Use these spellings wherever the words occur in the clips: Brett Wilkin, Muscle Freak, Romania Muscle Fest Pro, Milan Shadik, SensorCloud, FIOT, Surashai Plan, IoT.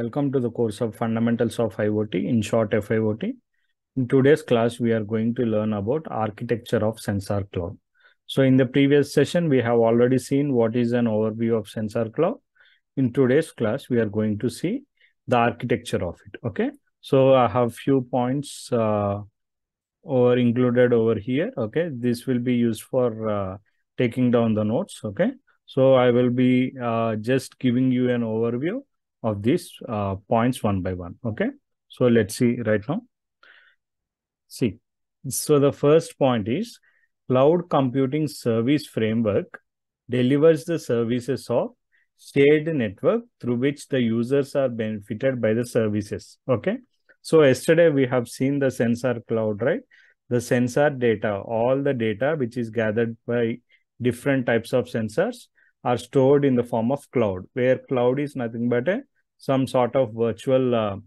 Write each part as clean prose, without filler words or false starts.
Welcome to the course of Fundamentals of IoT, in short FIOT. In today's class, we are going to learn about architecture of sensor cloud. So in the previous session, we have already seen what is an overview of sensor cloud. In today's class, we are going to see the architecture of it, okay? So I have few points included over here, okay? This will be used for taking down the notes, okay? So I will be just giving you an overview of these points one by one, okay? So let's see right now. See, so the first point is cloud computing service framework delivers the services of shared network through which the users are benefited by the services, okay? So yesterday we have seen the sensor cloud, right? The sensor data, all the data which is gathered by different types of sensors are stored in the form of cloud, where cloud is nothing but some sort of virtual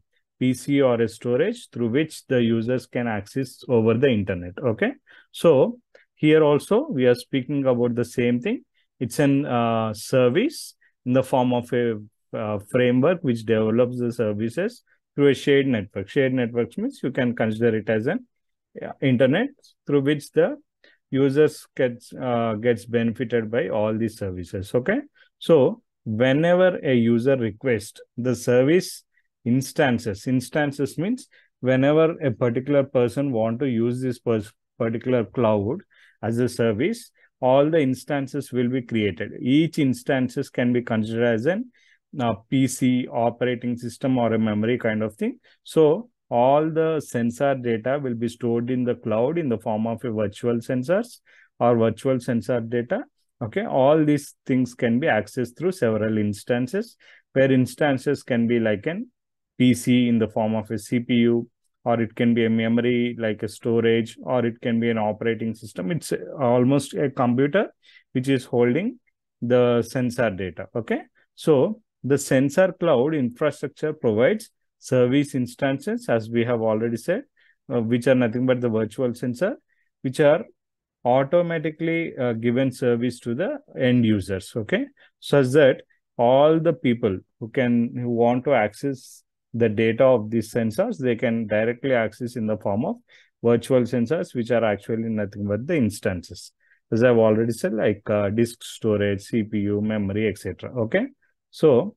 PC or a storage through which the users can access over the internet, okay? So here also we are speaking about the same thing. It's an service in the form of a framework which develops the services through a shared network. Shared networks means you can consider it as an internet through which the users gets benefited by all these services, okay? So whenever a user requests the service instances means whenever a particular person want to use this particular cloud as a service, all the instances will be created. Each instances can be considered as an PC, operating system, or a memory kind of thing. So all the sensor data will be stored in the cloud in the form of a virtual sensors or virtual sensor data. Okay, all these things can be accessed through several instances, where instances can be like an PC in the form of a CPU, or it can be a memory like a storage, or it can be an operating system. It's almost a computer which is holding the sensor data. Okay, so the sensor cloud infrastructure provides service instances, as we have already said, which are nothing but the virtual sensor, which are automatically given service to the end users, okay? Such that all the people who want to access the data of these sensors, they can directly access in the form of virtual sensors, which are actually nothing but the instances. As I've already said, like disk storage, CPU, memory, etc. Okay, so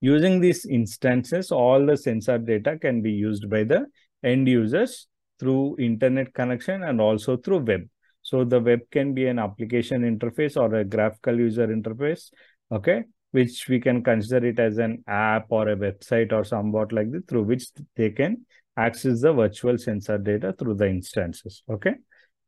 using these instances, all the sensor data can be used by the end users through internet connection and also through web. So the web can be an application interface or a graphical user interface, okay, which we can consider it as an app or a website or somewhat like this, through which they can access the virtual sensor data through the instances, okay?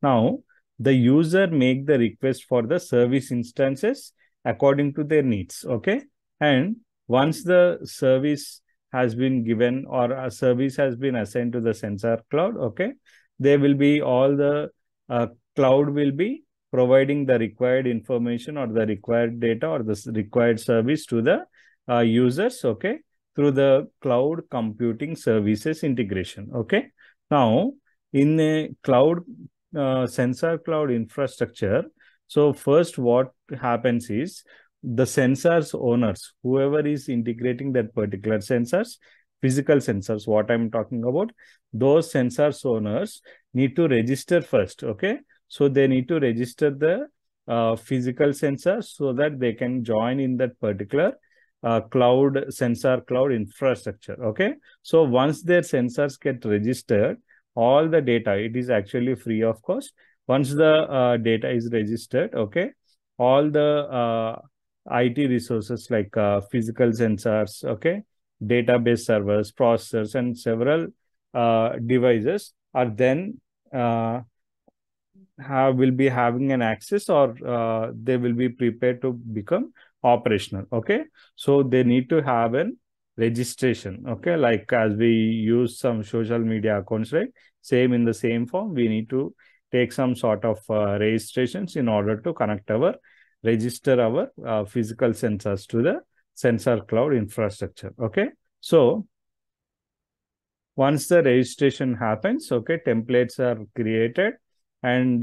Now, the user make the request for the service instances according to their needs, okay? And once the service has been given or a service has been assigned to the sensor cloud, okay, there will be all the cloud will be providing the required information or the required data or the required service to the users, okay, through the cloud computing services integration, okay? Now, in a cloud sensor cloud infrastructure, so first what happens is the sensors owners, whoever is integrating that particular sensors, physical sensors, what I'm talking about, those sensors owners need to register first, okay? So they need to register the physical sensors so that they can join in that particular cloud sensor cloud infrastructure, okay? So once their sensors get registered, all the data, it is actually free of cost. Once the data is registered, okay, all the IT resources like physical sensors, okay, database servers, processors, and several devices are then will be having an access, or they will be prepared to become operational, okay? So they need to have an registration, okay? Like as we use some social media accounts, right? Same in the same form, we need to take some sort of registrations in order to register our physical sensors to the sensor cloud infrastructure, okay? So once the registration happens, okay, templates are created, and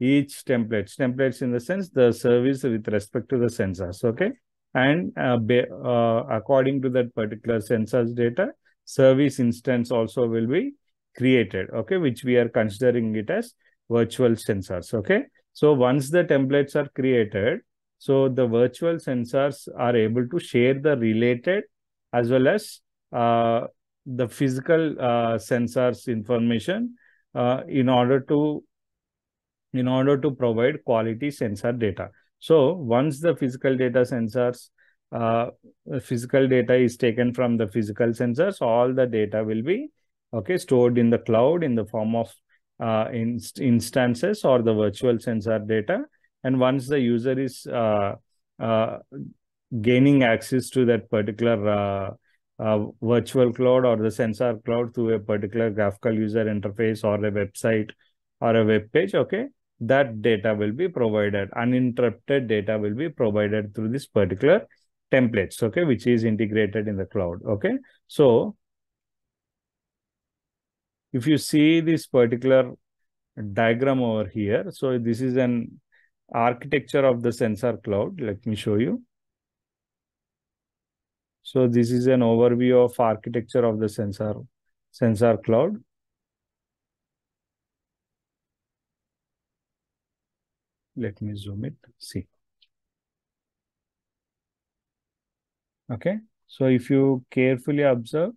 each templates in the sense the service with respect to the sensors, okay? and according to that particular sensors data, service instance also will be created, okay, which we are considering it as virtual sensors, okay. So once the templates are created, so the virtual sensors are able to share the related as well as the physical sensors information in order to provide quality sensor data. So once the physical data sensors, physical data is taken from the physical sensors, all the data will be, okay, stored in the cloud in the form of instances or the virtual sensor data. And once the user is gaining access to that particular virtual cloud or the sensor cloud through a particular graphical user interface or a website or a web page, okay, that data will be provided. Uninterrupted data will be provided through this particular templates, okay, which is integrated in the cloud, okay. So if you see this particular diagram over here, so this is an architecture of the sensor cloud. Let me show you. So this is an overview of architecture of the sensor cloud. Let me zoom it, see. Okay, so if you carefully observe,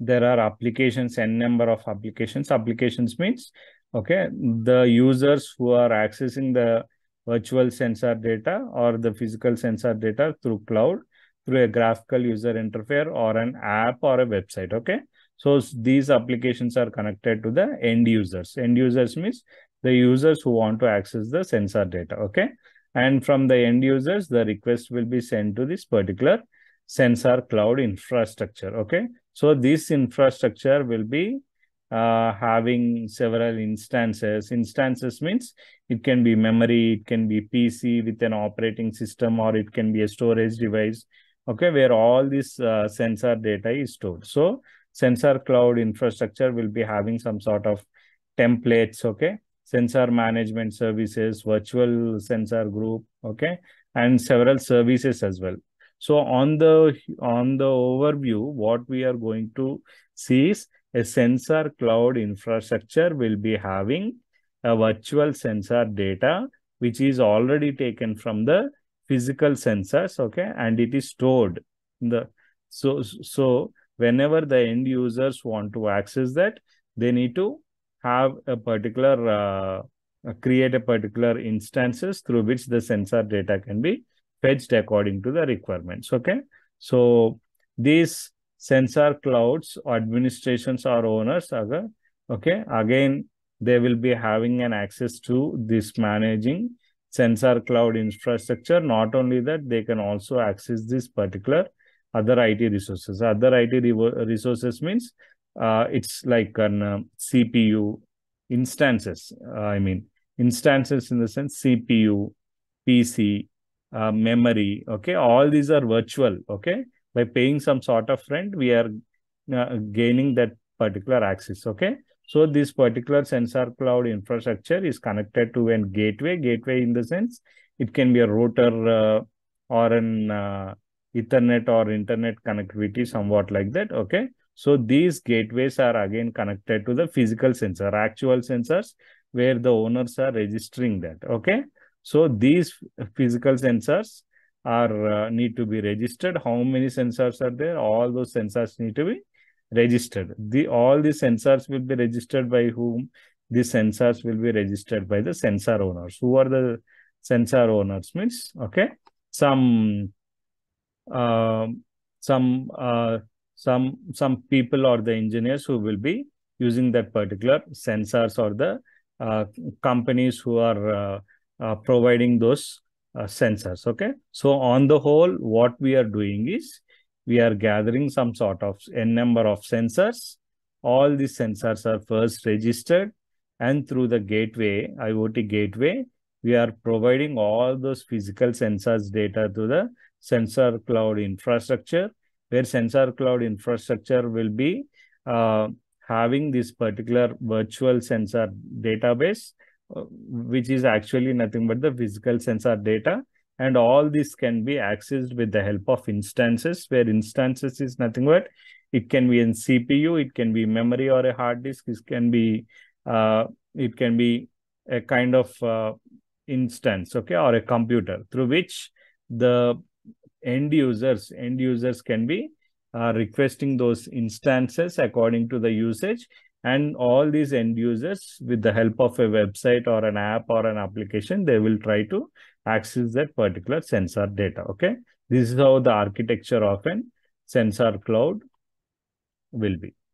there are applications, n number of applications. Applications means, okay, the users who are accessing the virtual sensor data or the physical sensor data through cloud, through a graphical user interface or an app or a website, okay? So these applications are connected to the end users. End users means the users who want to access the sensor data, okay? And from the end users, the request will be sent to this particular sensor cloud infrastructure, okay? So this infrastructure will be having several instances. Instances means it can be memory, it can be PC with an operating system, or it can be a storage device, okay, where all this sensor data is stored. So sensor cloud infrastructure will be having some sort of templates, okay, sensor management services, virtual sensor group, okay, and several services as well. So on the overview, what we are going to see is a sensor cloud infrastructure will be having a virtual sensor data, which is already taken from the physical sensors, okay, and it is stored. So whenever the end users want to access that, they need to have a particular, create a particular instances through which the sensor data can be fetched according to the requirements, okay. So these sensor clouds, administrations or owners, okay, again, they will be having an access to this managing sensor cloud infrastructure. Not only that, they can also access this particular other IT resources. Other IT resources means it's like an CPU instances. I mean, instances in the sense CPU, PC, memory, okay, all these are virtual, okay. By paying some sort of rent, we are gaining that particular access, okay? So this particular sensor cloud infrastructure is connected to a gateway. Gateway in the sense, it can be a router or an Ethernet or internet connectivity, somewhat like that, okay? So these gateways are again connected to the physical sensor, actual sensors, where the owners are registering that, okay? So these physical sensors are need to be registered. How many sensors are there? All those sensors need to be registered. All the sensors will be registered by whom? The sensors will be registered by the sensor owners. Who are the sensor owners means, okay, some people or the engineers who will be using that particular sensors, or the companies who are providing those sensors, okay. So on the whole, what we are doing is we are gathering some sort of n number of sensors. All these sensors are first registered, and through the gateway, IoT gateway, we are providing all those physical sensors data to the sensor cloud infrastructure, where sensor cloud infrastructure will be having this particular virtual sensor database, which is actually nothing but the physical sensor data And all this can be accessed with the help of instances, where instances is nothing but, it can be in CPU, it can be memory or a hard disk, it can be a kind of instance, okay, or a computer through which the end users can be requesting those instances according to the usage. And all these end users, with the help of a website or an app or an application, they will try to access that particular sensor data, okay? This is how the architecture of an sensor cloud will be.